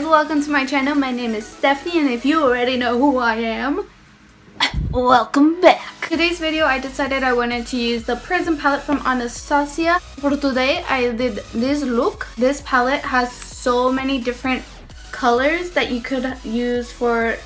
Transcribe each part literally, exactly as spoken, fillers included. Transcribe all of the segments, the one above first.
Welcome to my channel. My name is Stephanie, and if you already know who I am, welcome back. Today's video, I decided I wanted to use the Prism palette from Anastasia. For today, I did this look. This palette has so many different colors that you could use for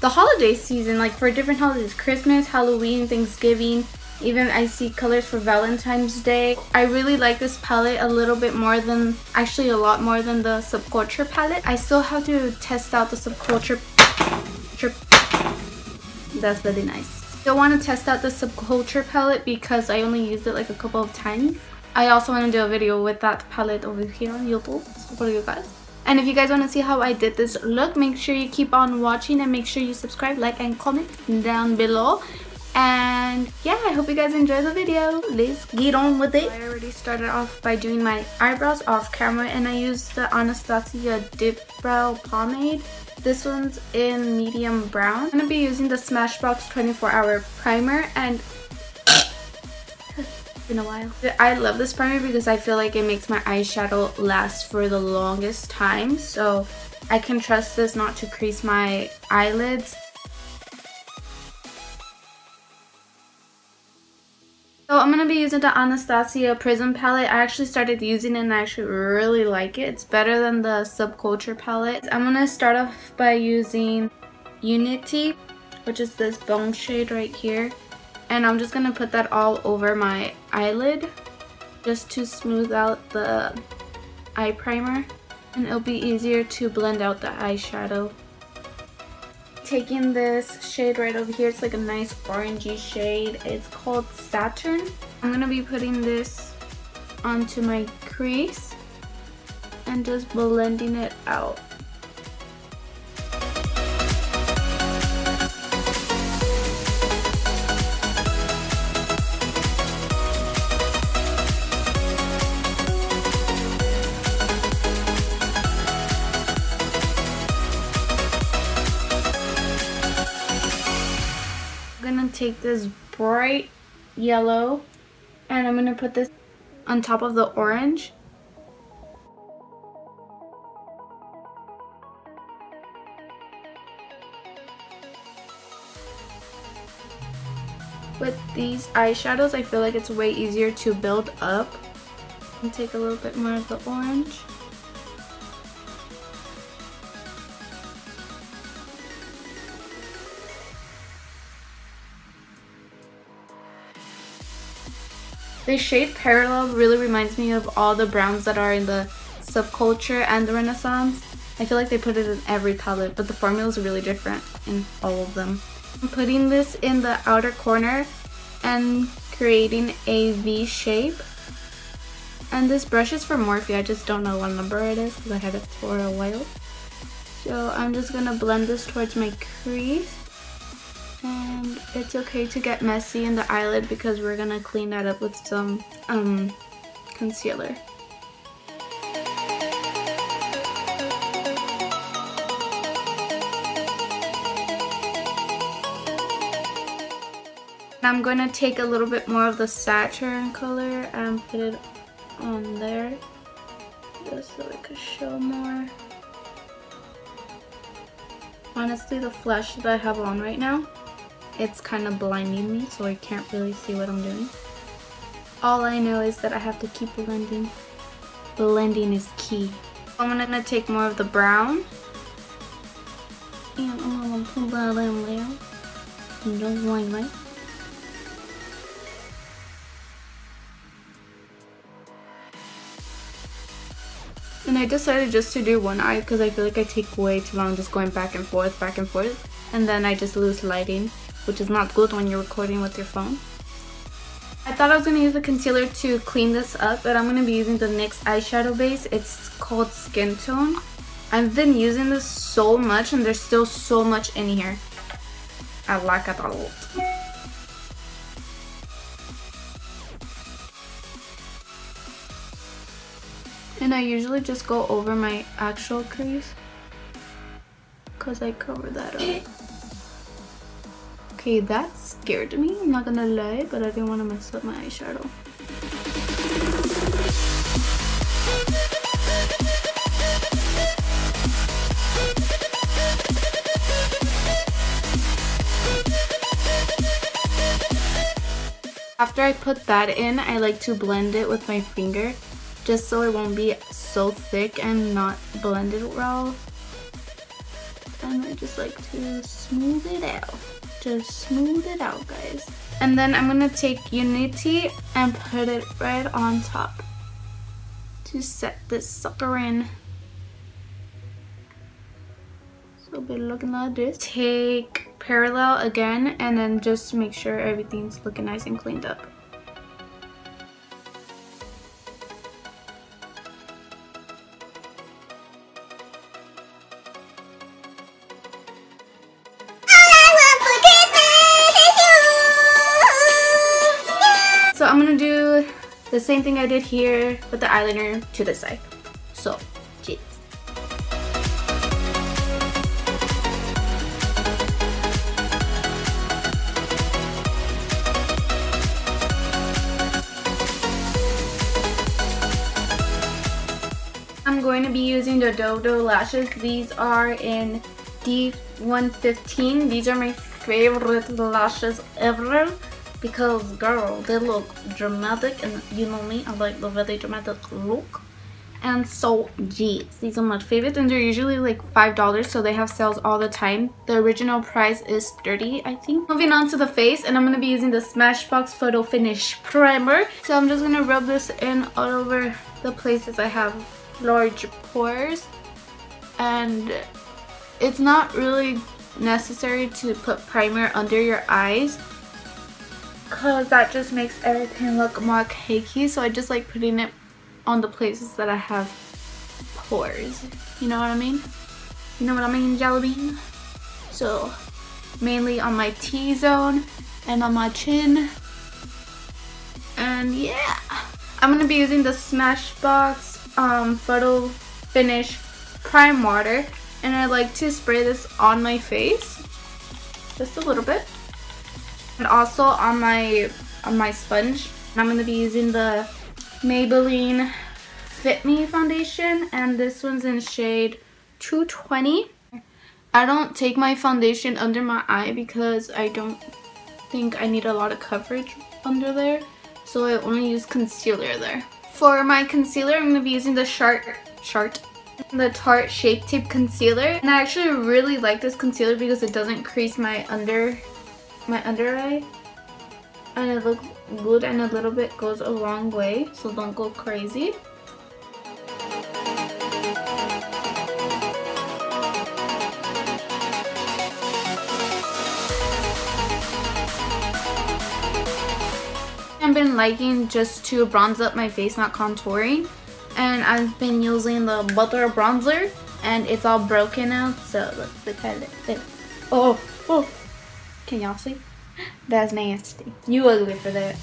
the holiday season, like for different holidays, Christmas, Halloween, Thanksgiving. Even I see colors for Valentine's Day. I really like this palette a little bit more than, actually a lot more than the Subculture palette. I still have to test out the Subculture. That's really nice. Still want to test out the Subculture palette because I only used it like a couple of times. I also want to do a video with that palette over here on YouTube for you guys. And if you guys want to see how I did this look, make sure you keep on watching and make sure you subscribe, like, and comment down below. And yeah, I hope you guys enjoy the video. Let's get on with it. I already started off by doing my eyebrows off camera, and I used the Anastasia Dip Brow Pomade. This one's in medium brown. I'm going to be using the Smashbox twenty-four hour primer, and it's been a while. I love this primer because I feel like it makes my eyeshadow last for the longest time, so I can trust this not to crease my eyelids. So I'm going to be using the Anastasia Prism palette. I actually started using it and I actually really like it. It's better than the Subculture palette. I'm going to start off by using Unity, which is this bone shade right here. And I'm just going to put that all over my eyelid just to smooth out the eye primer. And it'll be easier to blend out the eyeshadow. Taking this shade right over here, it's like a nice orangey shade. It's called Saturn. I'm gonna be putting this onto my crease and just blending it out. Take this bright yellow and I'm gonna put this on top of the orange. With these eyeshadows, I feel like it's way easier to build up. And take a little bit more of the orange. The shade parallel really reminds me of all the browns that are in the Subculture and the Renaissance. I feel like they put it in every palette, but the formula is really different in all of them. I'm putting this in the outer corner and creating a V shape. And this brush is for Morphe. I just don't know what number it is because I had it for a while. So I'm just gonna blend this towards my crease. And it's okay to get messy in the eyelid because we're gonna clean that up with some um, concealer. I'm gonna take a little bit more of the Saturn color and put it on there just so it could show more. Honestly, the flash that I have on right now, it's kind of blinding me, so I can't really see what I'm doing. All I know is that I have to keep blending. Blending is key. I'm gonna take more of the brown. And I'm gonna put that in there. And don't blind light. And I decided just to do one eye because I feel like I take way too long just going back and forth, back and forth. And then I just lose lighting, which is not good when you're recording with your phone. I thought I was going to use the concealer to clean this up, but I'm going to be using the NYX eyeshadow base. It's called Skin Tone. I've been using this so much and there's still so much in here. I like it a lot. And I usually just go over my actual crease because I cover that up. Okay, that scared me, I'm not gonna lie, but I didn't want to mess up my eyeshadow. After I put that in, I like to blend it with my finger just so it won't be so thick and not blended well. And I just like to smooth it out. Just smooth it out, guys. And then I'm gonna take Unity and put it right on top to set this sucker in. So it'll be looking like this. Take Parallel again and then just make sure everything's looking nice and cleaned up. So I'm gonna do the same thing I did here with the eyeliner to this side. So, jeez. I'm going to be using the Dodo lashes. These are in D one fifteen. These are my favorite lashes ever. Because, girl, they look dramatic, and you know me, I like the very dramatic look. And so, geez, these are my favorites, and they're usually like five dollars, so they have sales all the time. The original price is thirty dollars, I think. Moving on to the face, and I'm going to be using the Smashbox Photo Finish Primer. So I'm just going to rub this in all over the places I have large pores. And it's not really necessary to put primer under your eyes, because that just makes everything look more cakey, so I just like putting it on the places that I have pores. You know what I mean? You know what I mean, jelly bean? So, mainly on my T-zone and on my chin. And yeah! I'm going to be using the Smashbox um, Photo Finish Prime Water, and I like to spray this on my face, just a little bit. And also on my on my sponge. And I'm going to be using the Maybelline Fit Me foundation, and this one's in shade two twenty. I don't take my foundation under my eye because I don't think I need a lot of coverage under there, so I only use concealer there. For my concealer, I'm going to be using the Sharp Sharp the Tarte Shape Tape concealer, and I actually really like this concealer because it doesn't crease my under my under eye, and it looks good, and a little bit goes a long way, so don't go crazy. I've been liking just to bronze up my face, not contouring, and I've been using the Butter Bronzer, and it's all broken out, so that's the kind of thing. Oh, oh. Can y'all see? That's nasty. You ugly for that.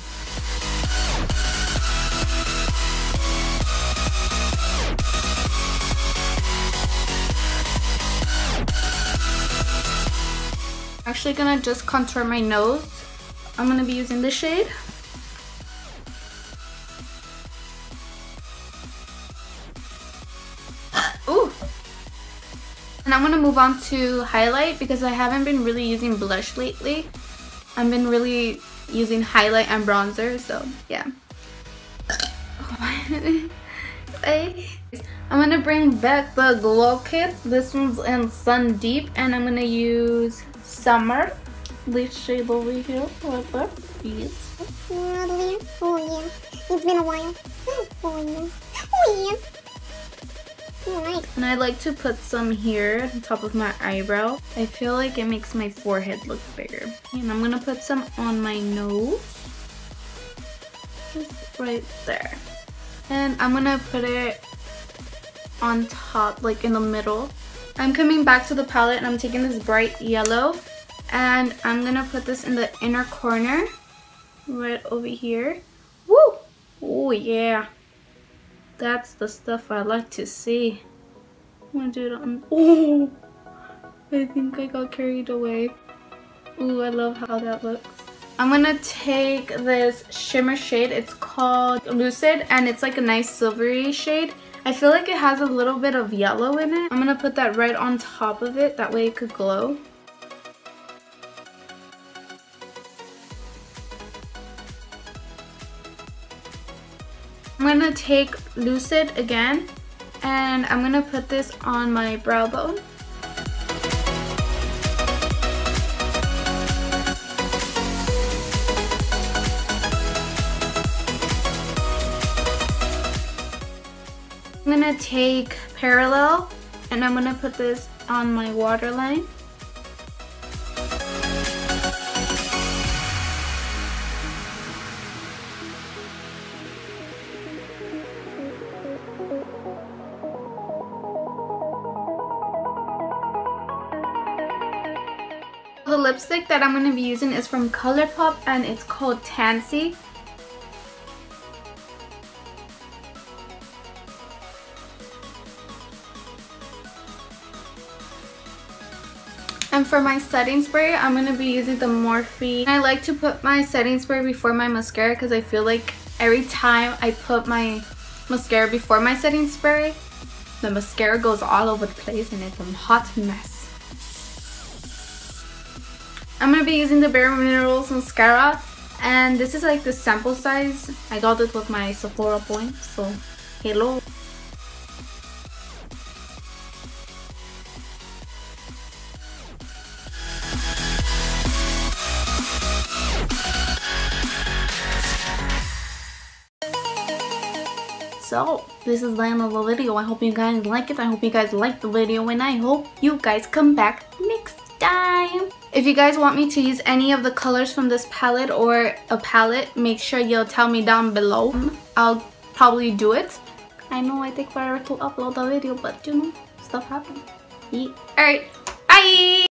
I'm actually gonna just contour my nose. I'm gonna be using this shade. Ooh! And I'm gonna move on to highlight because I haven't been really using blush lately. I've been really using highlight and bronzer, so yeah. I'm gonna bring back the Glow Kit. This one's in Sun Deep, and I'm gonna use Summer. This shade over here. What's up? Oh yeah, it's been a while. Oh yeah, oh yeah. And I like to put some here on top of my eyebrow. I feel like it makes my forehead look bigger. And I'm gonna put some on my nose. Just right there. And I'm gonna put it on top, like in the middle. I'm coming back to the palette and I'm taking this bright yellow and I'm gonna put this in the inner corner right over here. Woo! Oh yeah, that's the stuff I like to see. I'm gonna do it on. Oh, I think I got carried away. Ooh, I love how that looks. I'm gonna take this shimmer shade. It's called Lucid and it's like a nice silvery shade. I feel like it has a little bit of yellow in it. I'm gonna put that right on top of it. That way it could glow. I'm gonna take Lucid again and I'm gonna put this on my brow bone. I'm gonna take Parallel and I'm gonna put this on my waterline. The lipstick that I'm gonna be using is from ColourPop and it's called Tansy. And for my setting spray, I'm going to be using the Morphe. I like to put my setting spray before my mascara because I feel like every time I put my mascara before my setting spray, the mascara goes all over the place and it's a hot mess. I'm going to be using the Bare Minerals mascara and this is like the sample size. I got it with my Sephora point, so hello. So this is the end of the video. I hope you guys like it. I hope you guys like the video and I hope you guys come back next time. If you guys want me to use any of the colors from this palette or a palette, make sure you'll tell me down below. I'll probably do it. I know I take forever to upload the video, but you know, stuff happens. Yeah. Alright, bye!